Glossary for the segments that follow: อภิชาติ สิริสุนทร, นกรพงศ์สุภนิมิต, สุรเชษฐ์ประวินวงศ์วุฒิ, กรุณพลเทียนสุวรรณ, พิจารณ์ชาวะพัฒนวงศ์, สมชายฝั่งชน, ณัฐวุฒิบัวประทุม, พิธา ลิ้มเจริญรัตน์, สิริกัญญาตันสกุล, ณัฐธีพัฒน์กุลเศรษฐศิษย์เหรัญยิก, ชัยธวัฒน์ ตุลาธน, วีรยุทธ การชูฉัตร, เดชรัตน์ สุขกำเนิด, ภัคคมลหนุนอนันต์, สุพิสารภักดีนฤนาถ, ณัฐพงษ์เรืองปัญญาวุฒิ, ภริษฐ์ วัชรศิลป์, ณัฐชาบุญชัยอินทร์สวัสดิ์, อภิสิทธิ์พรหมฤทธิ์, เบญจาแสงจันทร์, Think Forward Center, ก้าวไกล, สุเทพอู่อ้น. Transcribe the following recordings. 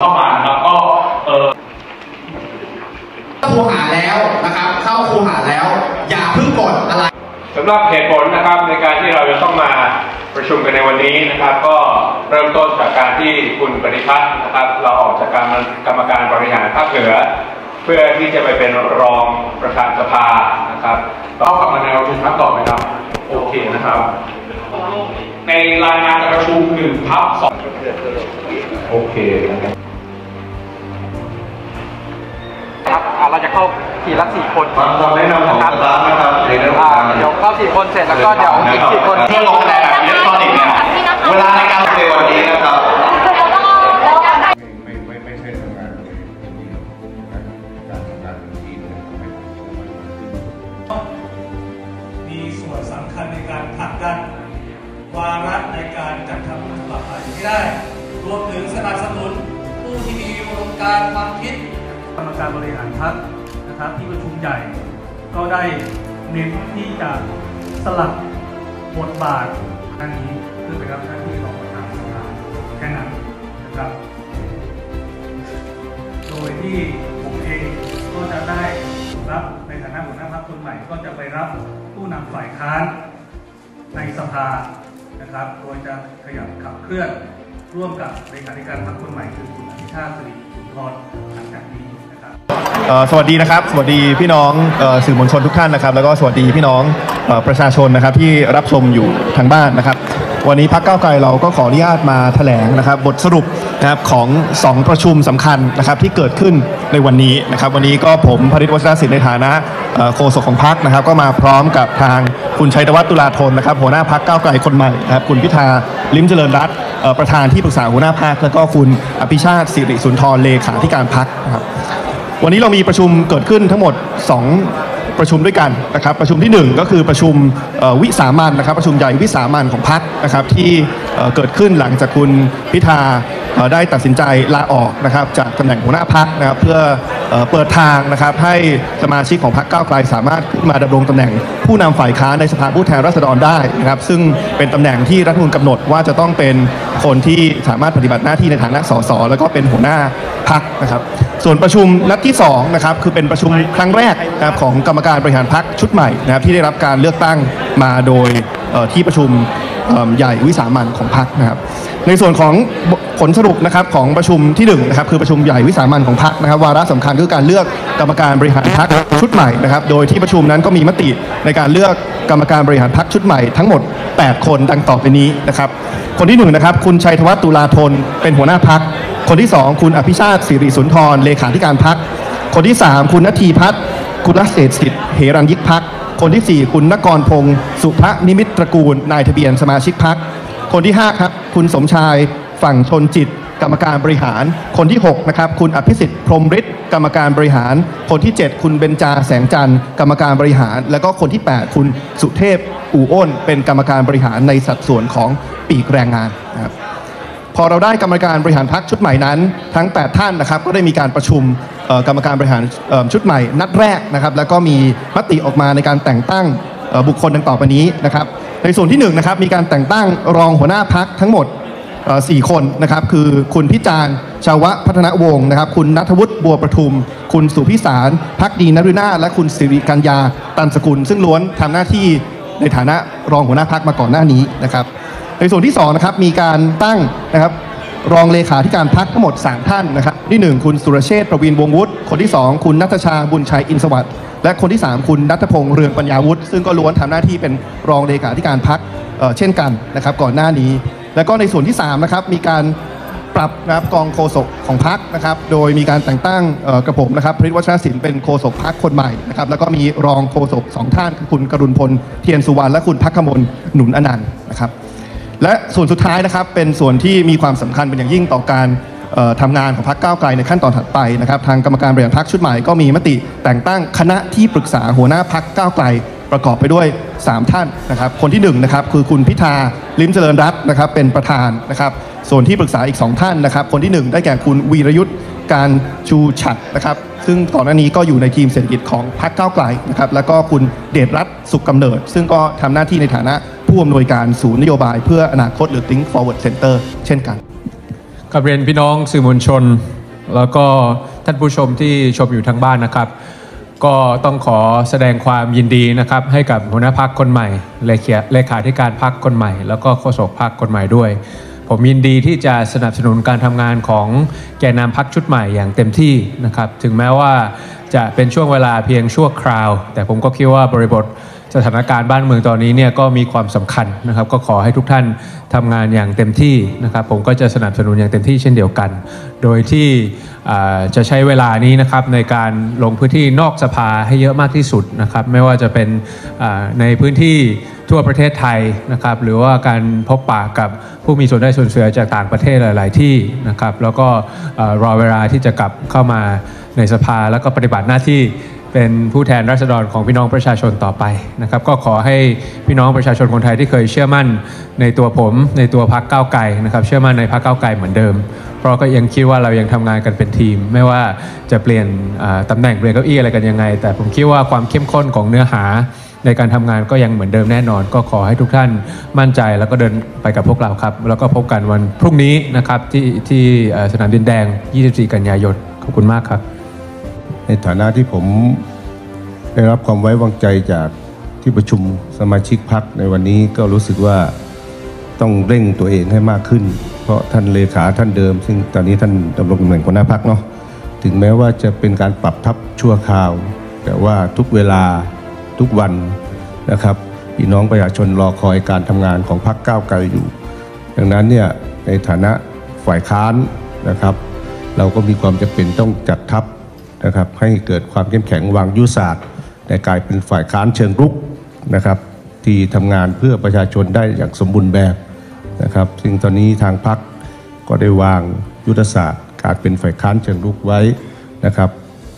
เข้ามาครับก็เข้าคูหาแล้วนะครับเข้าคูหาแล้วอย่าเพิ่งกดอะไรสำหรับเหตุผลนะครับในการที่เราจะต้องมาประชุมกันในวันนี้นะครับก็เริ่มต้นจากการที่คุณปณิพัฒน์นะครับเราออกจากกรรมการบริหารภาคเหนือเพื่อที่จะไปเป็นรองประธานสภานะครับต้องกลับมาในประชุมครั้งต่อไปครับโอเคนะครับในรายงานการประชุม1/2โอเคนะครับเราจะเข้าทีละ4คนเราแนะนำของร้านนะครับเดี๋ยวเข้า4คนเสร็จแล้วก็เดี๋ยวอีก4คนเพื่อลงคะแนนแบบอิเล็กทรอนิกส์เนี่ยเวลาในการเรียนวันนี้นะครับไม่ใช่ทำงานเลยการทำงานเป็นทีมมีส่วนสำคัญในการผลักดันวาระในการจัดทำฉบับใหม่ที่ได้รวมถึงสนับสนุนผู้ที่มีอุดมการณ์ความคิดกรรมการบริหารพรรคนะครับที่ประชุมใหญ่ก็ได้เน้นที่จะสลับบทบาทอันนี้เพื่อไปรับหน้าที่รองประธานสภาแค่นั้นนะครับโดยที่ผมเองก็จะได้รับในฐานะหัวหน้าพรรคคนใหม่ก็จะไปรับผู้นำฝ่ายค้านในสภานะครับโดยจะขยับขับเคลื่อนร่วมกับเลขาธิการพรรคคนใหม่คือคุณอภิชาติ สิริสุนทรหลังจากนี้นะครับสวัสดีนะครับสวัสดีพี่น้องสื่อมวลชนทุกท่านนะครับแล้วก็สวัสดีพี่น้องประชาชนนะครับที่รับชมอยู่ทางบ้านนะครับวันนี้พรรคก้าวไกลเราก็ขออนุญาตมาแถลงนะครับบทสรุปนะครับของ2ประชุมสำคัญนะครับที่เกิดขึ้นในวันนี้นะครับวันนี้ก็ผมภริษฐ์ วัชรศิลป์ในฐานะโฆษกของพรรคนะครับก็มาพร้อมกับทางคุณชัยธวัฒน์ ตุลาธนนะครับหัวหน้าพรรคก้าวไกลคนใหม่นะครับคุณพิธา ลิ้มเจริญรัตน์ประธานที่ปรึกษาหัวหน้าพรรคแล้วก็คุณอภิชาติ สิริสุนทรเลขาธิการพรรคนะครับวันนี้เรามีประชุมเกิดขึ้นทั้งหมด2ประชุมด้วยกันนะครับประชุมที่1ก็คือประชุมวิสามัญนะครับประชุมใหญ่วิสามัญของพรรคนะครับที่เกิดขึ้นหลังจากคุณพิธาได้ตัดสินใจลาออกนะครับจากตำแหน่งหัวหน้าพรรคนะครับเพื่อเปิดทางนะครับให้สมาชิกของพรรคก้าวไกลสามารถขึ้นมาดำรงตำแหน่งผู้นำฝ่ายค้านในสภาผู้แทนราษฎรได้นะครับซึ่งเป็นตำแหน่งที่รัฐธรรมนูญกำหนดว่าจะต้องเป็นคนที่สามารถปฏิบัติหน้าที่ในฐานะส.ส.แล้วก็เป็นหัวหน้าพรรคนะครับส่วนประชุมนัดที่2นะครับคือเป็นประชุมครั้งแรกนะครับของกรรมการบริหารพรรคชุดใหม่นะครับที่ได้รับการเลือกตั้งมาโดยที่ประชุมใหญ่วิสามัญของพรรคนะครับในส่วนของผลสรุปนะครับของประชุมที่1นะครับคือประชุมใหญ่วิสามัญของพรรคนะครับวาระสำคัญคือการเลือกกรรมการบริหารพรรคชุดใหม่นะครับโดยที่ประชุมนั้นก็มีมติในการเลือกกรรมการบริหารพรรคชุดใหม่ทั้งหมด8คนดังต่อไปนี้นะครับคนที่1นะครับคุณชัยธวัฒน์ ตุลาธนเป็นหัวหน้าพรรคคนที่2คุณอภิชาติ สิริสุนทรเลขาธิการพรรคคนที่3คุณณัฐธีพัฒน์กุลเศรษฐศิษย์เหรัญยิกพรรคคนที่4คุณนกรพงศ์สุภนิมิตตระกูลนายทะเบียนสมาชิกพรรคคนที่5ครับคุณสมชายฝั่งชนจิตกรรมการบริหารคนที่6นะครับคุณอภิสิทธิ์พรหมฤทธิ์กรรมการบริหารคนที่7คุณเบญจาแสงจันทร์กรรมการบริหารแล้วก็คนที่8คุณสุเทพอู่อ้นเป็นกรรมการบริหารในสัดส่วนของปีกแรงงานนะครับพอเราได้กรรมการบริหารพรรคชุดใหม่นั้นทั้ง8ท่านนะครับก็ได้มีการประชุมกรรมการบริหารชุดใหม่นัดแรกนะครับแล้วก็มีมติออกมาในการแต่งตั้งบุคคลดังต่อไปนี้นะครับในส่วนที่1นะครับมีการแต่งตั้งรองหัวหน้าพรรคทั้งหมด4คนนะครับคือคุณพิจารณ์ชาวะพัฒนวงศ์นะครับคุณณัฐวุฒิบัวประทุมคุณสุพิสารภักดีนฤนาถและคุณสิริกัญญาตันสกุลซึ่งล้วนทำหน้าที่ในฐานะรองหัวหน้าพรรคมาก่อนหน้านี้นะครับในส่วนที่2นะครับมีการตั้งนะครับรองเลขาธิการพรรคทั้งหมด3ท่านนะครับที่1คุณสุรเชษฐ์ประวินวงศ์วุฒิคนที่2คุณณัฐชาบุญชัยอินทร์สวัสดิ์และคนที่3คุณณัฐพงษ์เรืองปัญญาวุฒิซึ่งก็ล้วนทำหน้าที่เป็นรองเลขาธิการพรรคเช่นกันนะครับก่อนหน้านี้แล้วก็ในส่วนที่3นะครับมีการปรับนะครับกองโฆษกของพรรคนะครับโดยมีการแต่งตั้งกระผมนะครับภริษฐ์ วัชรศิลป์เป็นโฆษกพรรคคนใหม่นะครับแล้วก็มีรองโฆษก2ท่านคือคุณกรุณพลเทียนสุวรรณและคุณภัคคมลหนุนอนันต์นะครับและส่วนสุดท้ายนะครับเป็นส่วนที่มีความสำคัญเป็นอย่างยิ่งต่อการทำงานของพรรคก้าวไกลในขั้นตอนถัดไปนะครับทางกรรมการบริหารพรรคชุดใหม่ก็มีมติแต่งตั้งคณะที่ปรึกษาหัวหน้าพรรคก้าวไกลประกอบไปด้วย3ท่านนะครับคนที่1นะครับคือคุณพิธา ลิ้มเจริญรัตน์นะครับเป็นประธานนะครับส่วนที่ปรึกษาอีก2ท่านนะครับคนที่1ได้แก่คุณวีรยุทธ การชูฉัตรนะครับซึ่งก่อนหน้านี้ก็อยู่ในทีมเศรษฐกิจของพรรคก้าวไกลนะครับแล้วก็คุณเดชรัตน์ สุขกำเนิดซึ่งก็ทำหน้าที่ในฐานะผู้อำนวยการศูนย์นโยบายเพื่ออนาคตหรือ Think Forward Center เช่นกัน กับเรียนพี่น้องสื่อมวลชนแล้วก็ท่านผู้ชมที่ชมอยู่ทางบ้านนะครับก็ต้องขอแสดงความยินดีนะครับให้กับหัวหน้าพรรคคนใหม่เลขาธิการพรรคคนใหม่แล้วก็โฆษกพรรคคนใหม่ด้วยผมยินดีที่จะสนับสนุนการทำงานของแกนนำพรรคชุดใหม่อย่างเต็มที่นะครับถึงแม้ว่าจะเป็นช่วงเวลาเพียงชั่วคราวแต่ผมก็คิดว่าบริบทสถานการณ์บ้านเมืองตอนนี้เนี่ยก็มีความสำคัญนะครับก็ขอให้ทุกท่านทำงานอย่างเต็มที่นะครับผมก็จะสนับสนุนอย่างเต็มที่เช่นเดียวกันโดยที่จะใช้เวลานี้นะครับในการลงพื้นที่นอกสภาให้เยอะมากที่สุดนะครับไม่ว่าจะเป็นในพื้นที่ทั่วประเทศไทยนะครับหรือว่าการพบปะกับผู้มีส่วนได้ส่วนเสียจากต่างประเทศหลายๆที่นะครับแล้วก็รอเวลาที่จะกลับเข้ามาในสภาแล้วก็ปฏิบัติหน้าที่เป็นผู้แทนราษฎรของพี่น้องประชาชนต่อไปนะครับก็ขอให้พี่น้องประชาชนคนไทยที่เคยเชื่อมั่นในตัวผมในตัวพรรคก้าวไกลนะครับเชื่อมั่นในพรรคก้าวไกลเหมือนเดิมเพราะก็ยังคิดว่าเรายังทำงานกันเป็นทีมไม่ว่าจะเปลี่ยนตำแหน่งเปลี่ยนเก้าอี้อะไรกันยังไงแต่ผมคิดว่าความเข้มข้นของเนื้อหาในการทำงานก็ยังเหมือนเดิมแน่นอนก็ขอให้ทุกท่านมั่นใจแล้วก็เดินไปกับพวกเราครับแล้วก็พบกันวันพรุ่งนี้นะครับที่สนามดินแดง24กันยายนขอบคุณมากครับในฐานะที่ผมได้รับความไว้วางใจจากที่ประชุมสมาชิกพรรคในวันนี้ก็รู้สึกว่าต้องเร่งตัวเองให้มากขึ้นเพราะท่านเลขาท่านเดิมซึ่งตอนนี้ท่านดำรงตำแหน่งหัวหน้าพรรคเนาะถึงแม้ว่าจะเป็นการปรับทับชั่วคราวแต่ว่าทุกเวลาทุกวันนะครับพี่น้องประชาชนรอคอยการทำงานของพรรคก้าวไกลอยู่ดังนั้นเนี่ยในฐานะฝ่ายค้านนะครับเราก็มีความจำเป็นต้องจัดทัพนะครับให้เกิดความเข้มแข็งวางยุทธศาสตร์ในการเป็นฝ่ายค้านเชิงรุกนะครับที่ทำงานเพื่อประชาชนได้อย่างสมบูรณ์แบบนะครับซึ่งตอนนี้ทางพรรคก็ได้วางยุทธศาสตร์การเป็นฝ่ายค้านเชิงรุกไว้นะครับ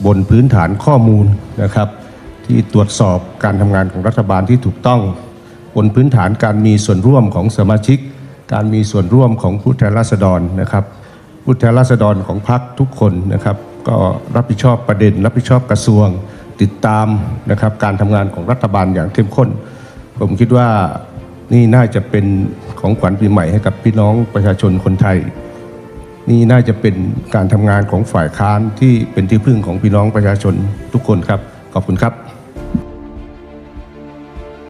บนพื้นฐานข้อมูลนะครับที่ตรวจสอบการทำงานของรัฐบาลที่ถูกต้องบนพื้นฐานการมีส่วนร่วมของสมาชิกการมีส่วนร่วมของผู้แทนราษฎรนะครับผู้แทนราษฎรของพรรคทุกคนนะครับก็รับผิดชอบประเด็นรับผิดชอบกระทรวงติดตามนะครับการทำงานของรัฐบาลอย่างเข้มข้นผมคิดว่านี่น่าจะเป็นของขวัญปีใหม่ให้กับพี่น้องประชาชนคนไทยนี่น่าจะเป็นการทำงานของฝ่ายค้านที่เป็นที่พึ่งของพี่น้องประชาชนทุกคนครับขอบคุณครับ